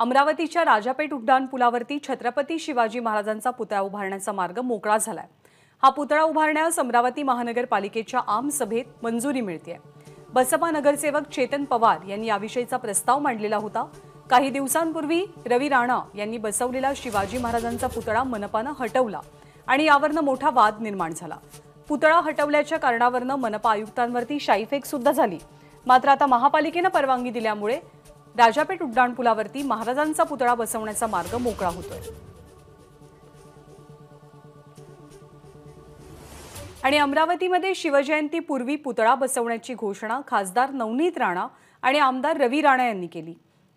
अमरावतीच्या राजापेठ उड्डाण पुलावरती छत्रपती शिवाजी महाराजांचा पुतळा उभारण्याचा मार्ग मोकळा झालाय। हा पुतळा उभारण्यास अमरावती महानगरपालिकेच्या आमसभेत मंजुरी मिळतेय। बसपा नगरसेवक चेतन पवार यांनी याविषयीचा प्रस्ताव मांडलेला होता। काही दिवसांपूर्वी रवी राणा यांनी बसवलेला शिवाजी महाराजांचा पुतळा मनपाने हटवला आणि यावरने मोठा वाद निर्माण झाला। पुतळा हटवल्याच्या कारणावरने मनपा आयुक्तांवरती शाईफेक सुद्धा झाली। मात्र आता महापालिकेने परवानगी दिल्यामुळे राजापेठ उड्डाण पुलावरती महाराजांचा पुतळा बसवण्याचा मार्ग मोकळा होतोय। आणि अमरावतीमध्ये शिवजयंती पूर्वी पुतळा बसवण्याची घोषणा खासदार नवनीत राणा आणि आमदार रवी राणा यांनी केली।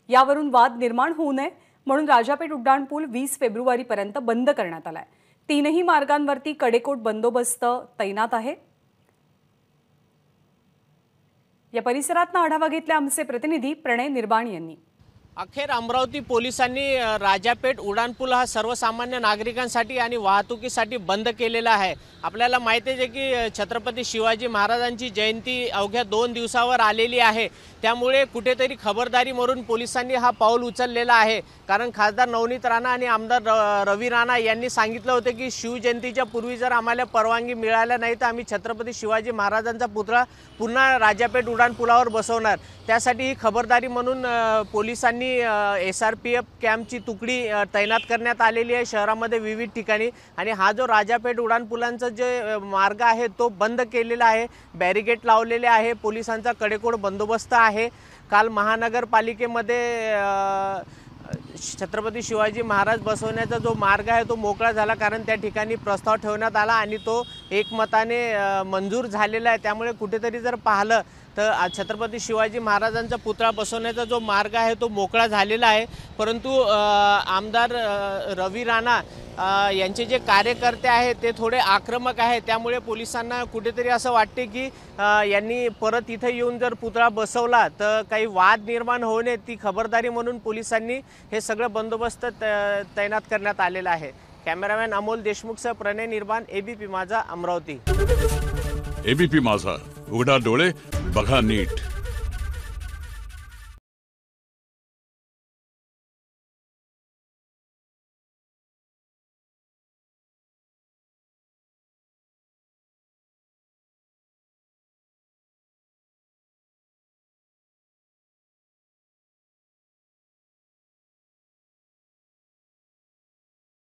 यावरून वाद निर्माण होऊ नये म्हणून राजापेठ उड्डाण पूल 20 फेब्रुवारी पर्यंत बंद करण्यात आलाय। तीनही मार्गांवरती कडेकोट बंदोबस्त तैनात आहे। या परिसरातून आढावा घेतला आमचे प्रतिनिधी प्रणय निर्वाणी यांनी। अखेर अमरावती पोलिसांनी राजापेठ उड्डाणपूल हा सर्वसामान्य नागरिकांसाठी आणि वाहतुकीसाठी बंद केलेला आहे। आपल्याला माहिती आहे की छत्रपती शिवाजी महाराजांची जयंती अवघ्या 2 दिवसावर आलेली आहे, त्यामुळे कुठेतरी खबरदारी म्हणून पोलिसांनी हा पाऊल उचललेला आहे। कारण खासदार नवनीत राणा आणि आमदार रवी राणा यांनी सांगितलं होतं की शिवजयंतीच्या पूर्वी जर आम्हाला परवानगी मिळाली नाही तर आम्ही छत्रपती शिवाजी महाराजांचा पुतळा पुन्हा राजापेठ उड्डाणपुलावर बसवणार। त्यासाठी ही खबरदारी म्हणून पोलिसांनी SRPF कॅम्पची तुकडी तैनात करण्यात आलेली आहे शहरामध्ये विविध ठिकाणी। आणि हा जो राजापेठ उड्डाणपुलांचा जे मार्ग आहे तो बंद केलेला आहे, बॅरिगेट लावलेले आहे, पोलिसांचा कडेकोट बंदोबस्त आहे। काल महानगरपालिकेमध्ये छत्रपती शिवाजी महाराज बसवण्याचा जो मार्ग आहे तो मोकळा झाला, कारण त्या ठिकाणी प्रस्ताव ठेवण्यात आला आणि तो एकमताने मंजूर झालेला आहे। त्यामुळे कुठेतरी जर पाहिलं तर छत्रपती शिवाजी महाराजांचा पुतळा बसवण्याचा जो मार्ग आहे तो मोकळा झालेला आहे। परंतु आमदार रवी राणा यांचे जे कार्यकर्ते आहेत ते थोडे आक्रमक आहेत, त्यामुळे पोलिसांना कुठेतरी असं वाटते की यांनी परत इथे येऊन जर पुतळा बसवला तर काही वाद निर्माण होऊ नये, ती खबरदारी म्हणून पोलिसांनी हे सगळं बंदोबस्त तैनात करण्यात आलेला आहे। कॅमेरामॅन अमोल देशमुखसह प्रणय निर्वाण, ABP माझा, अमरावती। ABP माझा, उघडा डोळे बघा नीट।